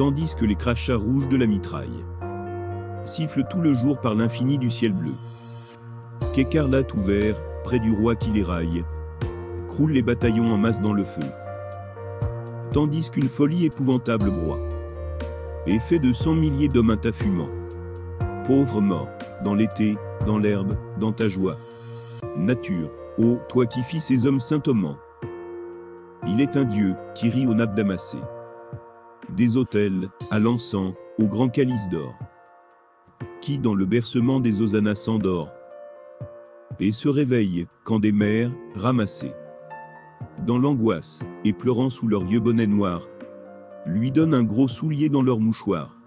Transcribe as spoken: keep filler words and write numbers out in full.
tandis que les crachats rouges de la mitraille sifflent tout le jour par l'infini du ciel bleu. Qu'écarlate ou vert, près du roi qui les raille, croulent les bataillons en masse dans le feu, tandis qu'une folie épouvantable broie et fait de cent milliers d'hommes un tas fumant. Pauvre mort, dans l'été, dans l'herbe, dans ta joie, nature, ô toi qui fis ces hommes saintement. Il est un dieu, qui rit aux nappes damassées des autels, à l'encens, au grand calice d'or, qui dans le bercement des hosannas s'endort et se réveille, quand des mères, ramassées dans l'angoisse, et pleurant sous leurs vieux bonnets noirs, lui donnent un gros soulier dans leur mouchoir.